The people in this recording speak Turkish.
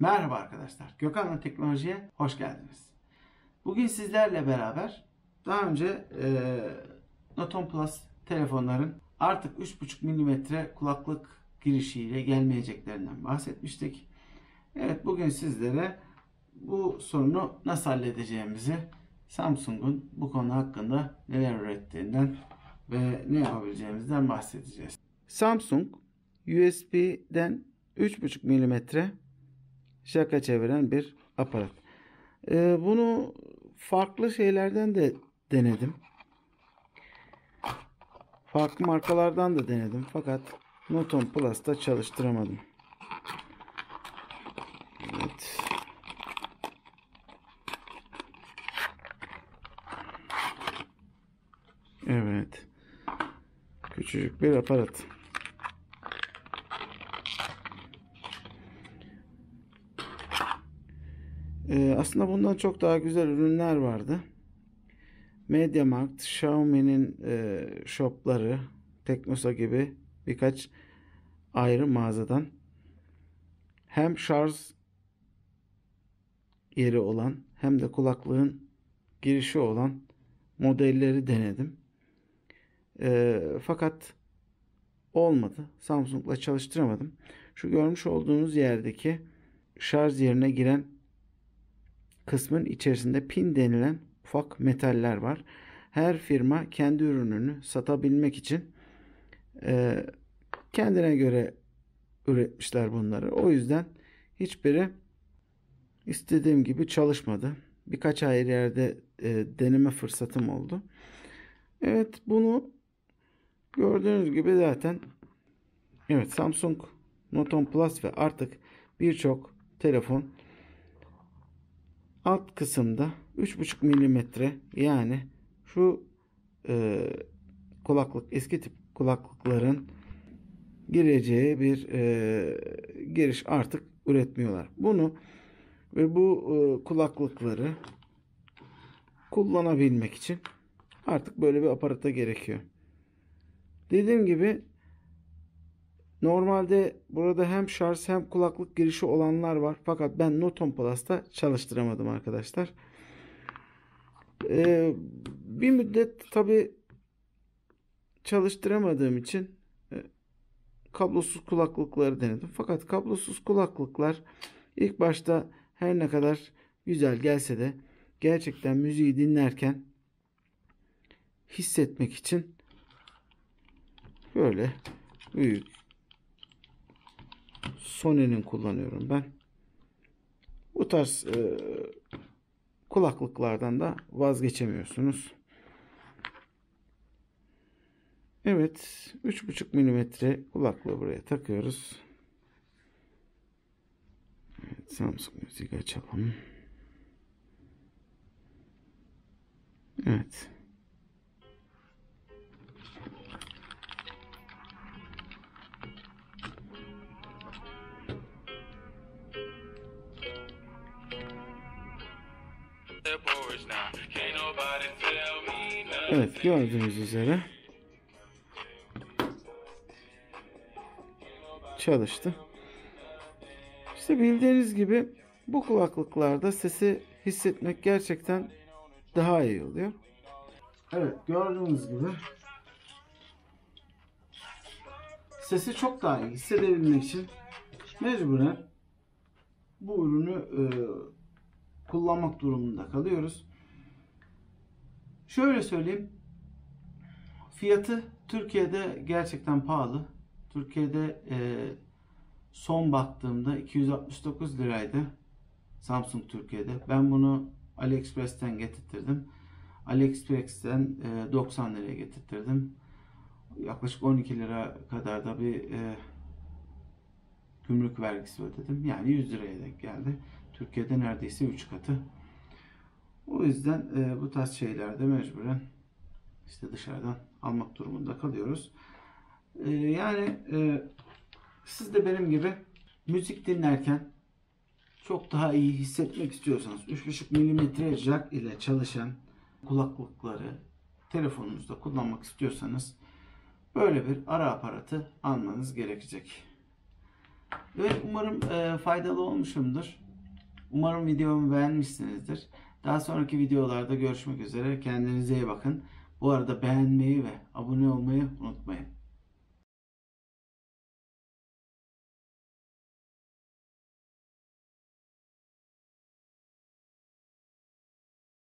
Merhaba arkadaşlar, Gökhan'la Teknoloji'ye hoş geldiniz. Bugün sizlerle beraber daha önce Note 10 Plus telefonların artık 3.5 mm kulaklık girişiyle gelmeyeceklerinden bahsetmiştik. Evet, bugün sizlere bu sorunu nasıl halledeceğimizi, Samsung'un bu konu hakkında neler ürettiğinden ve ne yapabileceğimizden bahsedeceğiz. Samsung USB'den 3.5 mm şaka çeviren bir aparat. Bunu farklı şeylerden de denedim. Farklı markalardan da denedim. Fakat Note 10 Plus'ta çalıştıramadım. Evet. Evet. Küçücük bir aparat. Aslında bundan çok daha güzel ürünler vardı. Media Markt, Xiaomi'nin shopları, Teknosa gibi birkaç ayrı mağazadan hem şarj yeri olan hem de kulaklığın girişi olan modelleri denedim. Fakat olmadı. Samsung'la çalıştıramadım. Şu görmüş olduğunuz yerdeki şarj yerine giren kısmın içerisinde pin denilen ufak metaller var. Her firma kendi ürününü satabilmek için kendine göre üretmişler bunları. O yüzden hiçbiri istediğim gibi çalışmadı. Birkaç ayrı yerde deneme fırsatım oldu. Evet, bunu gördüğünüz gibi zaten evet, Samsung Note 10 Plus ve artık birçok telefon alt kısımda 3.5 mm, yani şu kulaklık, eski tip kulaklıkların gireceği bir giriş artık üretmiyorlar. Bunu ve bu kulaklıkları kullanabilmek için artık böyle bir aparata gerekiyor. Dediğim gibi normalde burada hem şarj hem kulaklık girişi olanlar var. Fakat ben Note 10 Plus'ta çalıştıramadım arkadaşlar. Bir müddet tabi çalıştıramadığım için kablosuz kulaklıkları denedim. Fakat kablosuz kulaklıklar ilk başta her ne kadar güzel gelse de gerçekten müziği dinlerken hissetmek için böyle büyük Sony'nin kullanıyorum ben. Bu tarz kulaklıklardan da vazgeçemiyorsunuz. Evet, 3.5 mm kulaklığı buraya takıyoruz. Evet, Samsung müziği açalım. Evet. Evet, gördüğünüz üzere çalıştı. İşte bildiğiniz gibi bu kulaklıklarda sesi hissetmek gerçekten daha iyi oluyor. Evet, gördüğünüz gibi sesi çok daha iyi hissedebilmek için mecburen bu ürünü kullanmak durumunda kalıyoruz. Şöyle söyleyeyim, fiyatı Türkiye'de gerçekten pahalı. Türkiye'de son baktığımda 269 liraydı Samsung Türkiye'de. Ben bunu AliExpress'ten getirttirdim. AliExpress'ten 90 liraya getirttirdim. Yaklaşık 12 lira kadar da bir gümrük vergisi ödedim. Yani 100 liraya denk geldi. Türkiye'de neredeyse 3 katı. O yüzden bu tarz şeylerde mecburen işte dışarıdan almak durumunda kalıyoruz. Yani siz de benim gibi müzik dinlerken çok daha iyi hissetmek istiyorsanız 3.5 mm jack ile çalışan kulaklıkları telefonunuzda kullanmak istiyorsanız böyle bir ara aparatı almanız gerekecek. Evet, umarım faydalı olmuşumdur. Umarım videomu beğenmişsinizdir. Daha sonraki videolarda görüşmek üzere. Kendinize iyi bakın. Bu arada beğenmeyi ve abone olmayı unutmayın.